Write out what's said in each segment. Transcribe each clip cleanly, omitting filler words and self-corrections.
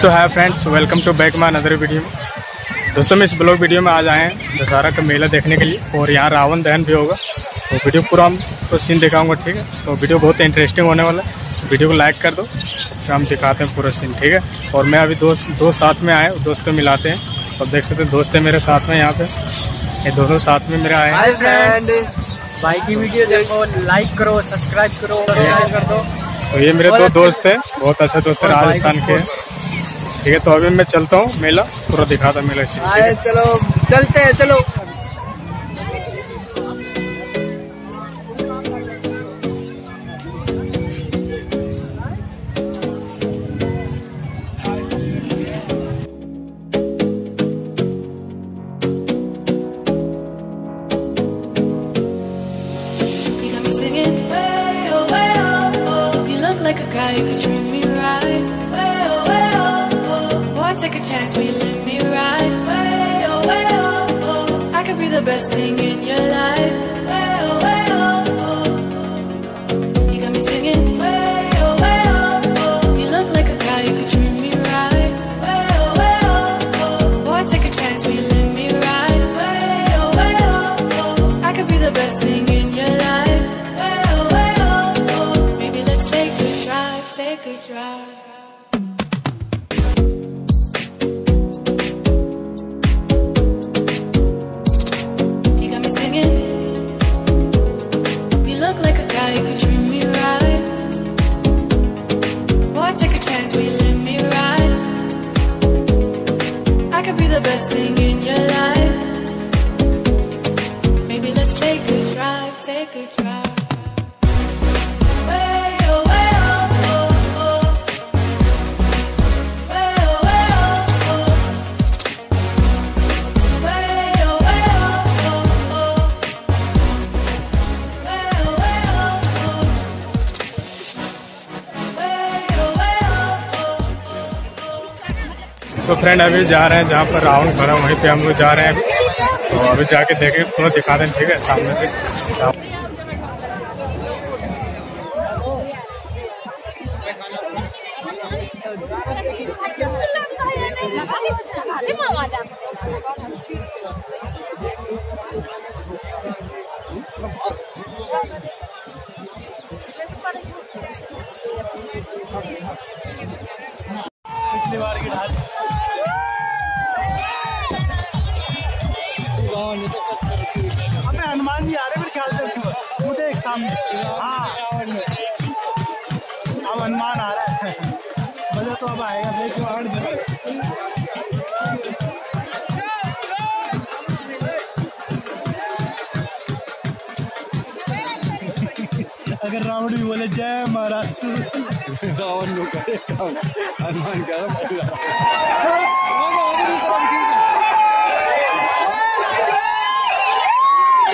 So hi friends, welcome to back my another video. दोस्तों, हम इस ब्लॉग वीडियो में आज आए हैं दशहरा का मेला देखने के लिए और यहाँ रावण दहन भी होगा। तो वीडियो पूरा हमको सीन दिखाऊंगा, ठीक है। तो वीडियो बहुत इंटरेस्टिंग होने वाला है, वीडियो को लाइक कर दो, तो हम दिखाते हैं पूरा सीन, ठीक है। और मैं अभी दोस्त साथ में आए, दोस्तों मिलाते हैं। अब देख सकते हैं दोस्त है मेरे साथ में, यहाँ पे ये दोनों साथ में मेरे आए हैं। भाई की वीडियो देखो, लाइक करो, सब्सक्राइब करो, शेयर कर दो। तो ये मेरे दो दोस्त है, बहुत अच्छा दोस्त है, राजस्थान के, ठीक है। तो अभी मैं चलता हूँ, मेला पूरा दिखाता हूँ मेला। चलो चलते हैं, चलो। Take a chance, will you let me ride? Way oh, way oh, oh. I could be the best thing in your life. Way oh, way oh, oh. You got me singing. Way oh, way oh, oh. You look like a guy you could treat me right. Way oh, way oh, oh. Boy, take a chance, will you let me ride? Way oh, way oh, oh. I could be the best thing in your life. Way oh, way oh, oh. Maybe let's take a drive, take a drive. So friend, अभी जा रहे हैं जहाँ पर रावण खड़ा है, वहीं पे हम लोग जा रहे हैं। तो अभी जाके देखें, थोड़ा दिखा दें, ठीक है, सामने से। हनुमान जी आ रहे मेरे ख्याल से, मुझे एक सामने। हाँ, अब हनुमान आ रहा है, मजा तो अब आएगा। अगर रावण भी बोले जय महाराष्ट्र, रावण लोग करे काम, हनुमान का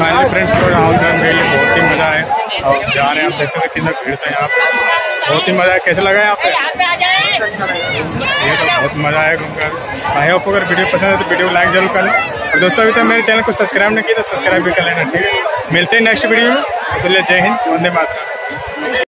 फाइनली फ्रेंड्स, रावण दहन के लिए बहुत ही मजा आया और जा रहे हैं। आप देख सकते हैं कितना भीड़ था यहाँ पे, बहुत ही मजा आया। कैसे लगा यहाँ पे? ये तो बहुत मजा आया घूमकर। भाई आपको अगर वीडियो पसंद है तो वीडियो को लाइक जरूर कर लें। और दोस्तों, अभी तक मेरे चैनल को सब्सक्राइब नहीं किया तो सब्सक्राइब भी कर लेना, ठीक है। मिलते हैं नेक्स्ट वीडियो में, तो जय हिंद, वंदे मातरम।